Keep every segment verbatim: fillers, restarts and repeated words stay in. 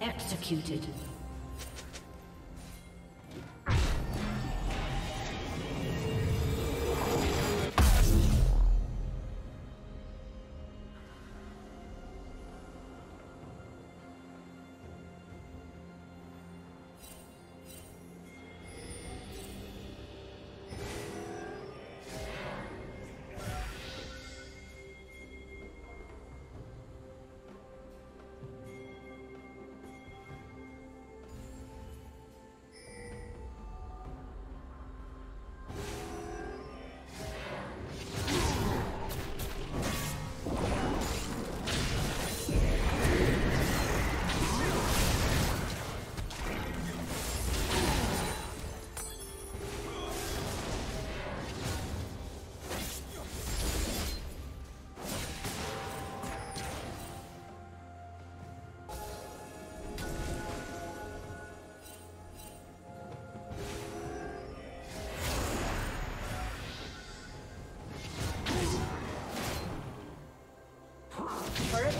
Executed.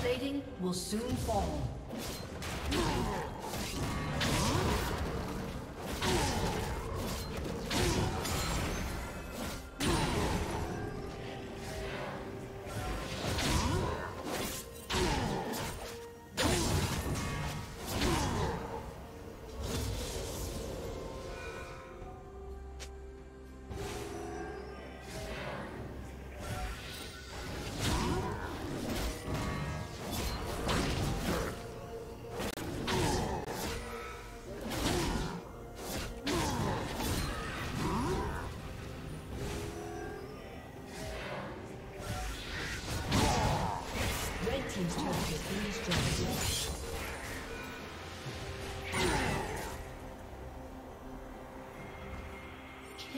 Plating will soon fall. Team's turn to finish driving.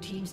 Team's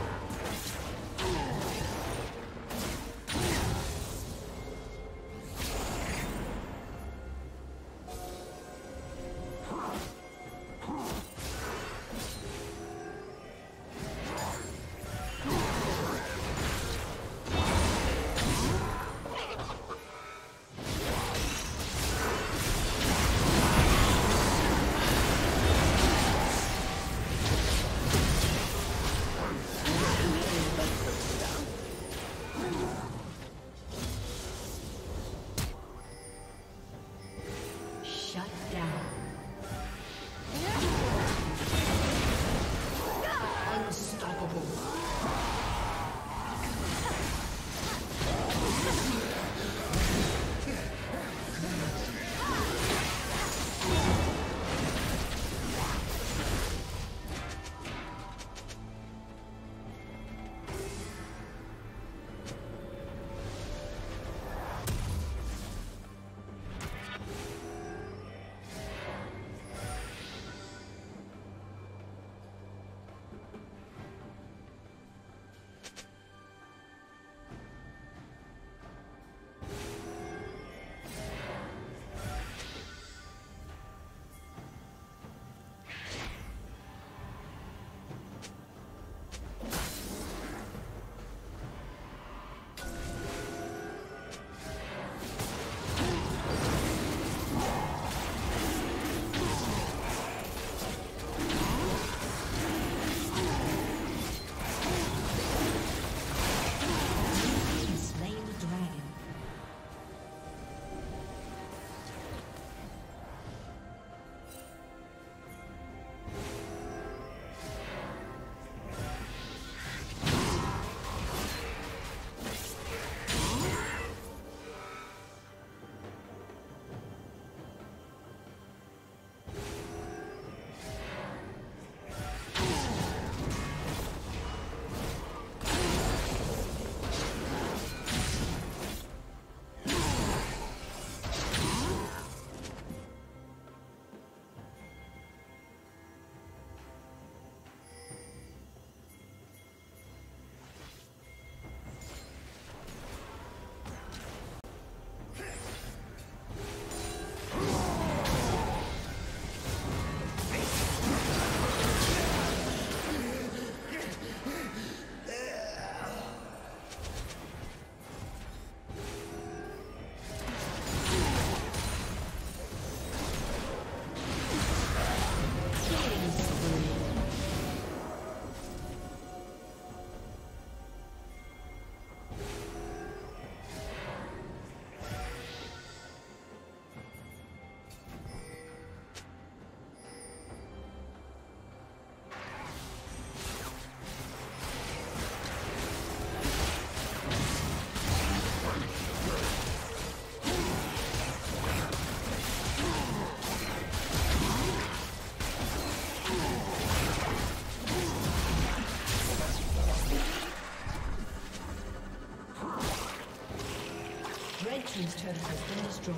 Red team's turret has been destroyed.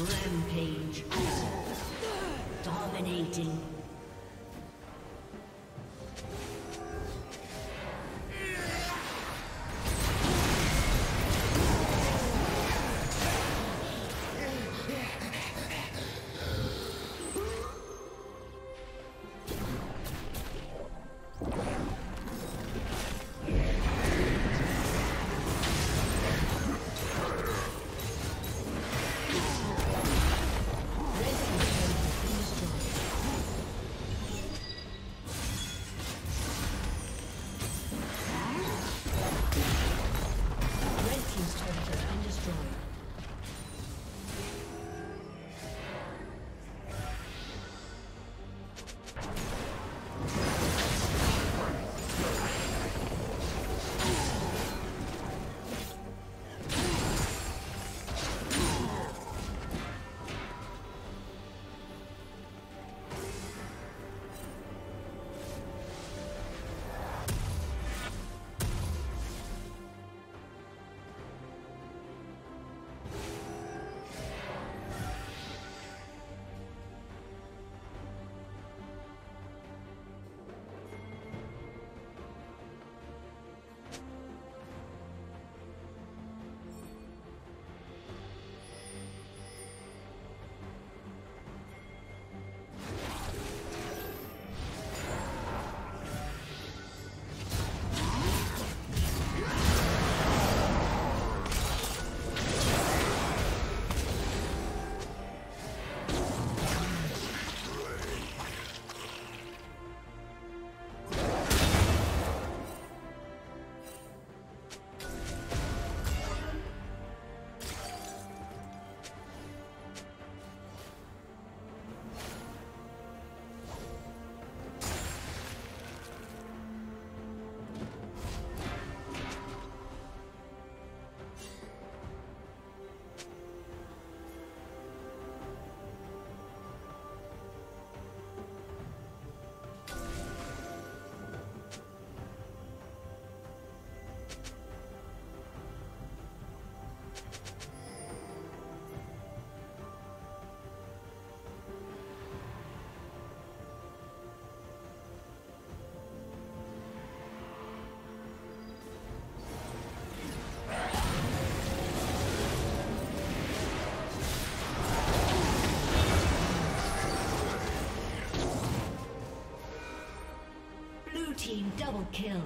Rampage. Dominating. Team double kill.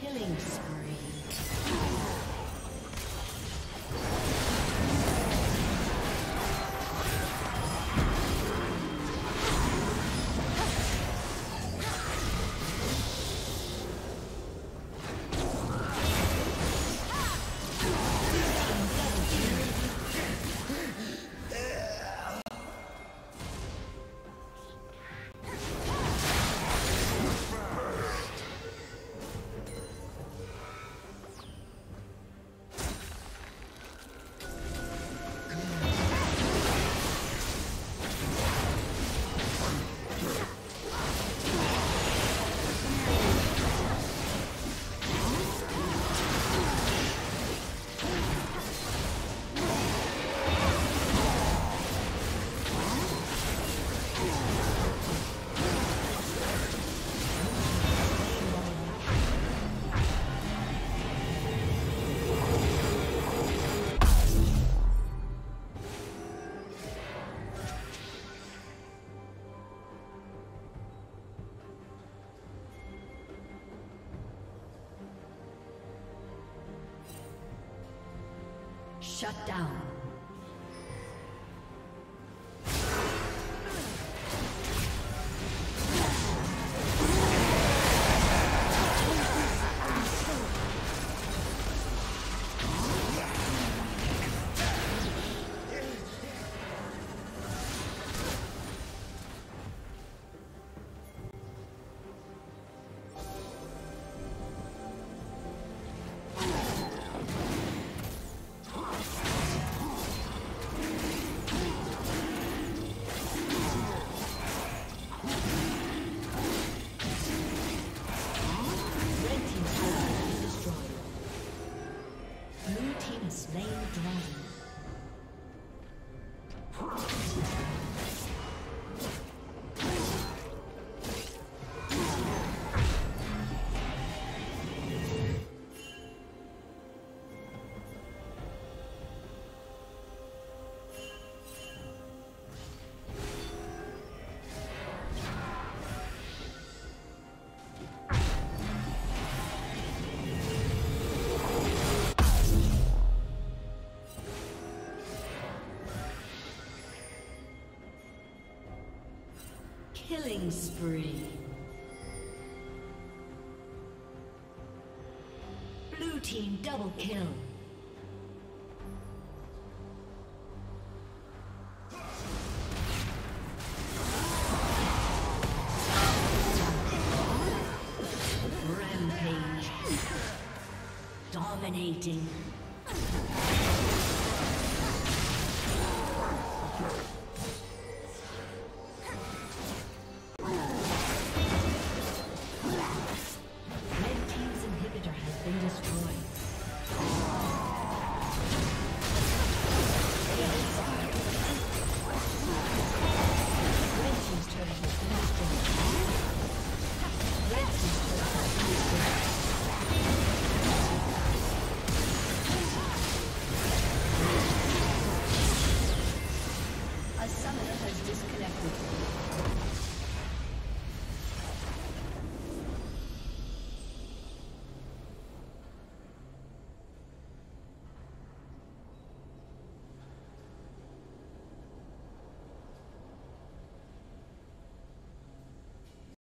Killing spree. Shut down. Killing spree. Blue team double kill. Rampage. Dominating. Has disconnected.